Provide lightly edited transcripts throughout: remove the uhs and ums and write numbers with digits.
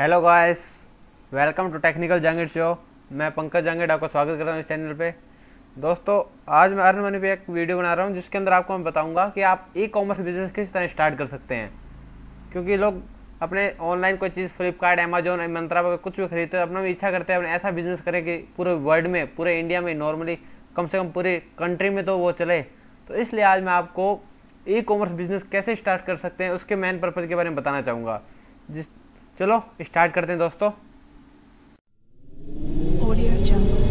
Hello guys, welcome to technical Jangid show. मैं पंकज जांगेट आपका स्वागत करता हूँ इस चैनल पे। दोस्तों, आज मैं अर्न मनी पे एक वीडियो बना रहा हूँ जिसके अंदर आपको मैं बताऊँगा कि आप ई कॉमर्स बिजनेस किस तरह स्टार्ट कर सकते हैं, क्योंकि लोग अपने ऑनलाइन कोई चीज़ फ्लिपकार्ट, अमेजोन, मंत्रा वगैरह कुछ भी खरीदते हैं। अपना भी इच्छा करते हैं अपने ऐसा बिजनेस करें कि पूरे वर्ल्ड में, पूरे इंडिया में, नॉर्मली कम से कम पूरे कंट्री में तो वो चले। तो इसलिए आज मैं आपको ई कॉमर्स बिजनेस कैसे स्टार्ट कर सकते हैं उसके मेन पर्पज़ के बारे में बताना चाहूँगा। चलो स्टार्ट करते हैं दोस्तों। Audio jungle.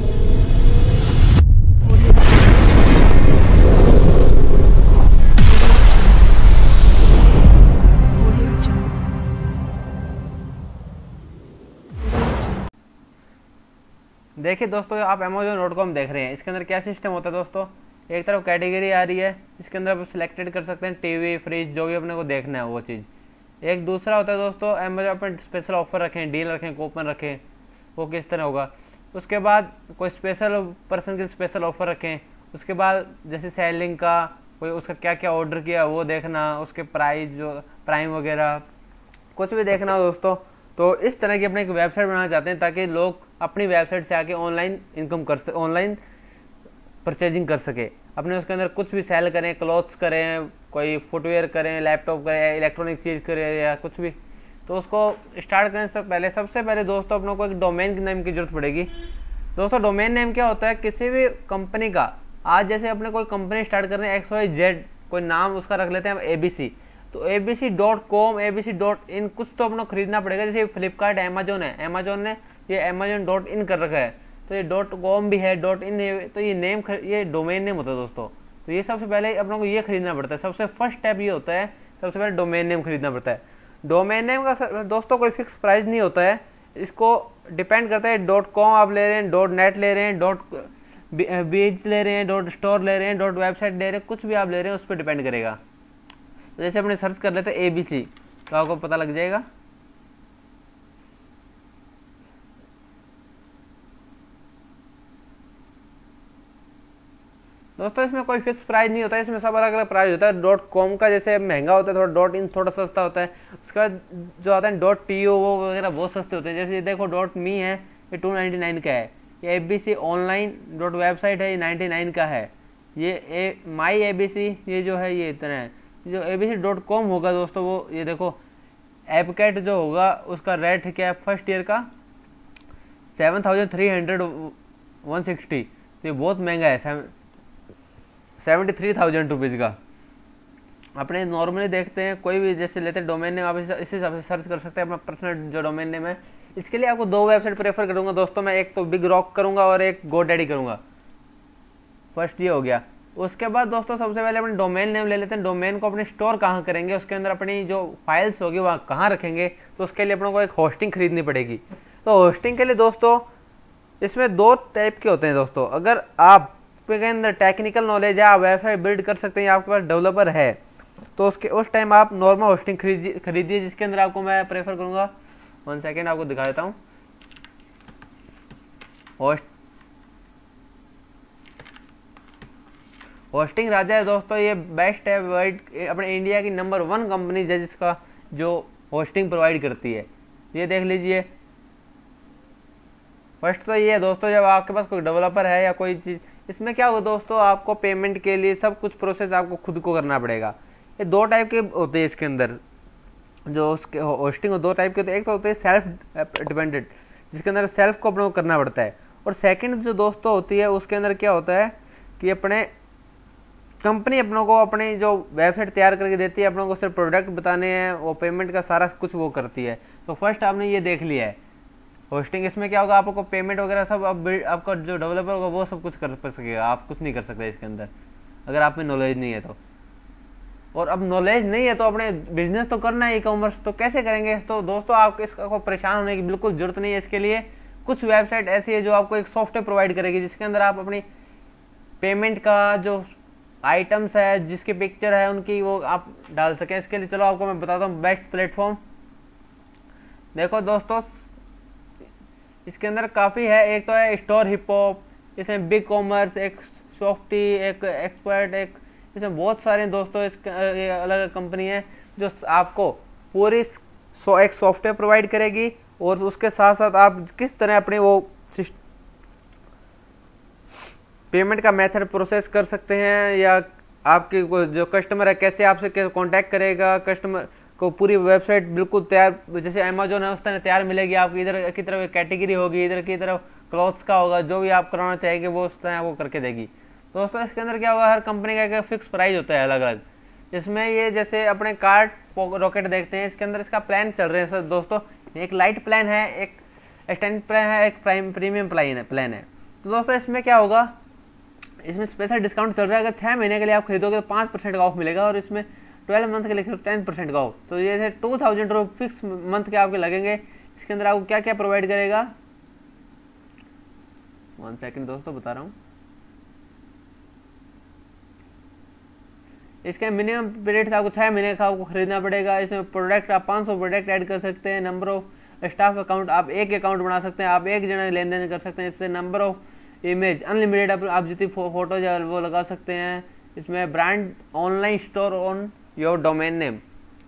देखिए दोस्तों, आप Amazon.com देख रहे हैं। इसके अंदर क्या सिस्टम होता है दोस्तों, एक तरफ कैटेगरी आ रही है, इसके अंदर आप सिलेक्टेड कर सकते हैं टीवी, फ्रिज, जो भी अपने को देखना है वो चीज़। एक दूसरा होता है दोस्तों, अमेजॉन पर स्पेशल ऑफर रखें, डील रखें, कूपन रखें, वो किस तरह होगा। उसके बाद कोई स्पेशल पर्सन के स्पेशल ऑफर रखें। उसके बाद जैसे सेलिंग का कोई, उसका क्या क्या ऑर्डर किया वो देखना, उसके प्राइस, जो प्राइम वगैरह कुछ भी देखना हो दोस्तों। तो इस तरह की अपने एक वेबसाइट बनाना चाहते हैं ताकि लोग अपनी वेबसाइट से आके ऑनलाइन इनकम कर सके, ऑनलाइन परचेजिंग कर सके अपने। उसके अंदर कुछ भी सेल करें, क्लॉथ्स करें, कोई फुटवेयर करें, लैपटॉप करें, इलेक्ट्रॉनिक चीज़ करें या कुछ भी। तो उसको स्टार्ट करने से पहले सबसे पहले दोस्तों अपनों को एक डोमेन नेम की ज़रूरत पड़ेगी। दोस्तों, डोमेन नेम क्या होता है, किसी भी कंपनी का। आज जैसे अपने कोई कंपनी स्टार्ट कर रहे हैं XYZ, कोई नाम उसका रख लेते हैं हम ABC। तो abc.com, abc.in कुछ तो अपनों खरीदना पड़ेगा। जैसे फ्लिपकार्ट, अमेजोन है, अमेजोन ने ये amazon.in कर रखा है, तो ये .com भी है, .in है, तो ये डोमेन नेम होता है दोस्तों। तो ये सबसे पहले अपने को ये खरीदना पड़ता है, सबसे फर्स्ट स्टेप ये होता है, सबसे पहले डोमेन नेम खरीदना पड़ता है। डोमेन नेम का दोस्तों कोई फिक्स प्राइस नहीं होता है, इसको डिपेंड करता है .com आप ले रहे हैं, .net ले रहे हैं, .biz ले रहे हैं, .store ले रहे हैं, .website ले रहे हैं, कुछ भी आप ले रहे हैं उस पर डिपेंड करेगा। तो जैसे अपने सर्च कर लेते हैं ABC, तो आपको पता लग जाएगा। दोस्तों, इसमें कोई फिक्स प्राइस नहीं होता है, इसमें सब अलग अलग प्राइस होता है। .com का जैसे महंगा होता है थोड़ा, .in थोड़ा सस्ता होता है। उसके बाद जो आता है .to वो वगैरह बहुत सस्ते होते हैं। जैसे ये देखो .me है, ये 299 का है। ये ABC ऑनलाइन .website है, ये 99 का है। ये माई ABC, ये जो है ये इतना है। जो abc.com होगा दोस्तों वो ये देखो एपकेट जो होगा उसका रेट क्या है, फर्स्ट ईयर का 7,360, तो ये बहुत महंगा है, 73,000 रुपीज़ का। अपने नॉर्मली देखते हैं कोई भी जैसे लेते हैं डोमेन नेम, आप इसी हिसाब से सर्च कर सकते हैं अपना पर्सनल जो डोमेन नेम है। इसके लिए आपको दो वेबसाइट प्रेफर करूँगा दोस्तों मैं, एक तो BigRock करूँगा और एक GoDaddy करूँगा। फर्स्ट ये हो गया। उसके बाद दोस्तों सबसे पहले अपने डोमेन नेम ले लेते हैं। डोमेन को अपने स्टोर कहाँ करेंगे, उसके अंदर अपनी जो फाइल्स होगी वहाँ कहाँ रखेंगे, तो उसके लिए अपने को एक होस्टिंग खरीदनी पड़ेगी। तो होस्टिंग के लिए दोस्तों इसमें दो टाइप के होते हैं दोस्तों। अगर आप के अंदर टेक्निकल नॉलेज है, आप वेबसाइट बिल्ड कर सकते हैं, आपके पास डेवलपर है, तो उसके उस टाइम आप नॉर्मल होस्टिंग खरीदिए, जिसके अंदर आपको मैं प्रेफर करूँगा। 1 सेकेंड आपको दिखा देता हूँ। होस्टिंग राजा है दोस्तों, ये बेस्ट है, वर्ल्ड अपने इंडिया की नंबर 1 कंपनी है जिसका जो होस्टिंग प्रोवाइड करती है। ये देख लीजिए। फर्स्ट तो ये है दोस्तों, जब आपके पास कोई डेवलपर है या कोई चीज़, इसमें क्या होगा दोस्तों, आपको पेमेंट के लिए सब कुछ प्रोसेस आपको खुद को करना पड़ेगा। ये दो टाइप के होते हैं इसके अंदर जो उसके होस्टिंग दो टाइप के होते हैं। एक तो होते हैं सेल्फ डिपेंडेंट, जिसके अंदर सेल्फ को अपने को करना पड़ता है, और सेकंड जो दोस्तों होती है उसके अंदर क्या होता है कि अपने कंपनी अपनों को अपनी जो वेबसाइट तैयार करके देती है, अपनों को सिर्फ प्रोडक्ट बताने हैं, वो पेमेंट का सारा कुछ वो करती है। तो फर्स्ट आपने ये देख लिया है होस्टिंग। इसमें क्या होगा, आपको पेमेंट वगैरह सब आपका जो डेवलपर होगा वो सब कुछ कर सकेगा, आप कुछ नहीं कर सकते इसके अंदर अगर आप में नॉलेज नहीं है तो। और अब नॉलेज नहीं है तो अपने बिजनेस तो करना है ई कॉमर्स, तो कैसे करेंगे। तो दोस्तों आपको इसको परेशान होने की बिल्कुल ज़रूरत नहीं है। इसके लिए कुछ वेबसाइट ऐसी है जो आपको एक सॉफ्टवेयर प्रोवाइड करेगी, जिसके अंदर आप अपनी पेमेंट का जो आइटम्स है, जिसकी पिक्चर है उनकी, वो आप डाल सकें। इसके लिए चलो आपको मैं बताता हूँ बेस्ट प्लेटफॉर्म। देखो दोस्तों इसके अंदर काफ़ी है। एक तो है स्टोर हिपहॉप, इसमें बिग कॉमर्स, एक सॉफ्टी, एक एक्सपर्ट, एक इसमें बहुत सारे दोस्तों अलग अलग कंपनी है जो आपको पूरी एक सॉफ्टवेयर प्रोवाइड करेगी और उसके साथ साथ आप किस तरह अपने वो पेमेंट का मेथड प्रोसेस कर सकते हैं, या आपके जो कस्टमर है कैसे आपसे कांटेक्ट करेगा, कस्टमर को पूरी वेबसाइट बिल्कुल तैयार जैसे अमेजोन है उस तरह तैयार मिलेगी आपकी, इधर की तरफ कैटेगरी होगी, इधर की तरफ क्लॉथ्स का होगा, जो भी आप कराना चाहेंगे वो उस तरह वो करके देगी। तो दोस्तों इसके अंदर क्या होगा, हर कंपनी का एक फिक्स प्राइस होता है अलग अलग। इसमें ये जैसे अपने कार्ट रॉकेट देखते हैं, इसके अंदर इसका प्लान चल रहे हैं सर दोस्तों, एक लाइट प्लान है, एक स्टैंड प्लान है, एक प्रीमियम प्लान है। तो दोस्तों इसमें क्या होगा, इसमें स्पेशल डिस्काउंट चल रहा है, अगर 6 महीने के लिए आप खरीदोगे तो 5% का ऑफ मिलेगा, और इसमें 12 मंथ के लिए 10% का ऑफ। तो ये 2000 रुपये फिक्स मंथ के आपके लगेंगे। इसके अंदर आपको क्या क्या प्रोवाइड करेगा, 1 सेकेंड दोस्तों बता रहा हूँ। इसके मिनिमम पीरियड आपको 6 महीने का आपको खरीदना पड़ेगा। इसमें प्रोडक्ट आप 500 प्रोडक्ट ऐड कर सकते हैं। नंबर ऑफ स्टाफ अकाउंट आप एक अकाउंट बना सकते हैं, आप एक जना लेन देन कर सकते हैं। इससे नंबर ऑफ इमेज अनलिमिटेड, आप जितनी फोटोज वो लगा सकते हैं। इसमें brand online store on your domain name,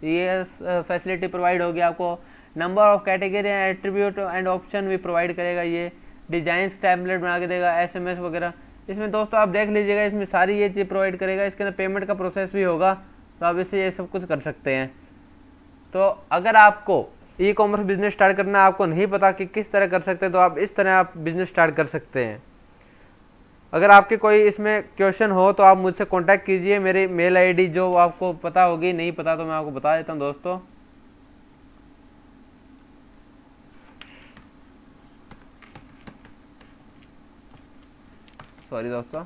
ये फैसिलिटी प्रोवाइड होगी आपको। Number of category attribute and option भी प्रोवाइड करेगा। ये डिजाइंस टैबलेट बना के देगा, SMS वगैरह। इसमें दोस्तों आप देख लीजिएगा, इसमें सारी ये चीज़ प्रोवाइड करेगा। इसके अंदर पेमेंट का प्रोसेस भी होगा, तो आप इससे ये सब कुछ कर सकते हैं। तो अगर आपको ई-कॉमर्स बिजनेस स्टार्ट करना, आपको नहीं पता कि किस तरह कर सकते हैं, तो आप इस तरह आप बिजनेस स्टार्ट कर सकते हैं। अगर आपके कोई इसमें क्वेश्चन हो तो आप मुझसे कांटेक्ट कीजिए। मेरी मेल आईडी जो आपको पता होगी, नहीं पता तो मैं आपको बता देता हूं दोस्तों। सॉरी दोस्तों,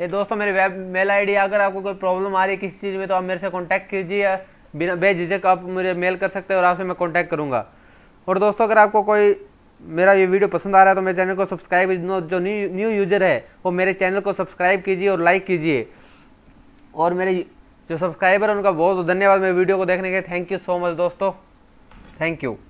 ये दोस्तों मेरी वेब मेल आईडी। अगर आपको कोई प्रॉब्लम आ रही है किसी चीज़ में तो आप मेरे से कांटेक्ट कीजिए, बिना बेझिझक आप मुझे मेल कर सकते हैं और आपसे मैं कांटेक्ट करूंगा। और दोस्तों अगर आपको कोई मेरा ये वीडियो पसंद आ रहा है तो मेरे चैनल को सब्सक्राइब, जो न्यू यूजर है वो मेरे चैनल को सब्सक्राइब कीजिए और लाइक कीजिए। और मेरे जो सब्सक्राइबर हैं उनका बहुत धन्यवाद मेरे वीडियो को देखने के। थैंक यू सो मच दोस्तों, थैंक यू।